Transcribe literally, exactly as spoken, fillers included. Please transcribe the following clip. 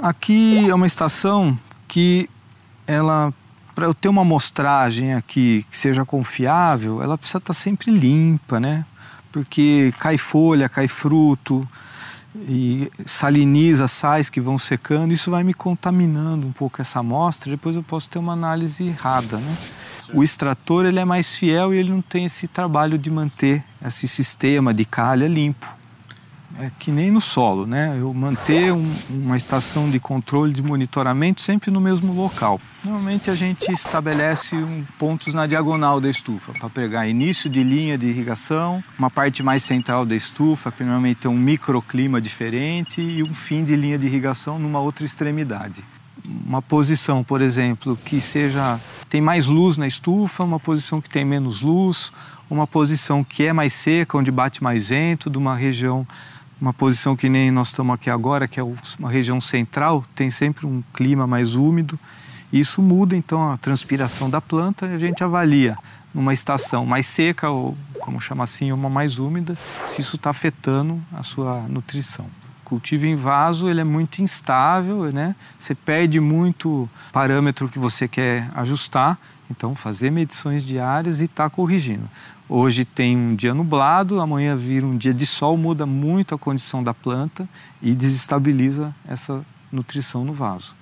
Aqui é uma estação que ela, para eu ter uma amostragem aqui que seja confiável, ela precisa estar sempre limpa, né? Porque cai folha, cai fruto, e saliniza sais que vão secando, isso vai me contaminando um pouco essa amostra, depois eu posso ter uma análise errada, né? O extrator ele é mais fiel e ele não tem esse trabalho de manter esse sistema de calha limpo. É que nem no solo, né? Eu manter um, uma estação de controle, de monitoramento, sempre no mesmo local. Normalmente a gente estabelece um, pontos na diagonal da estufa, para pegar início de linha de irrigação, uma parte mais central da estufa, que normalmente tem um microclima diferente, e um fim de linha de irrigação numa outra extremidade. Uma posição, por exemplo, que seja tem mais luz na estufa, uma posição que tem menos luz, uma posição que é mais seca, onde bate mais vento, de uma região... Uma posição que nem nós estamos aqui agora, que é uma região central, tem sempre um clima mais úmido. Isso muda, então, a transpiração da planta. A gente avalia numa estação mais seca, ou como chama assim, uma mais úmida, se isso está afetando a sua nutrição. O cultivo em vaso ele é muito instável, né? Você perde muito parâmetro que você quer ajustar. Então, fazer medições diárias e estar corrigindo. Hoje tem um dia nublado, amanhã vira um dia de sol, muda muito a condição da planta e desestabiliza essa nutrição no vaso.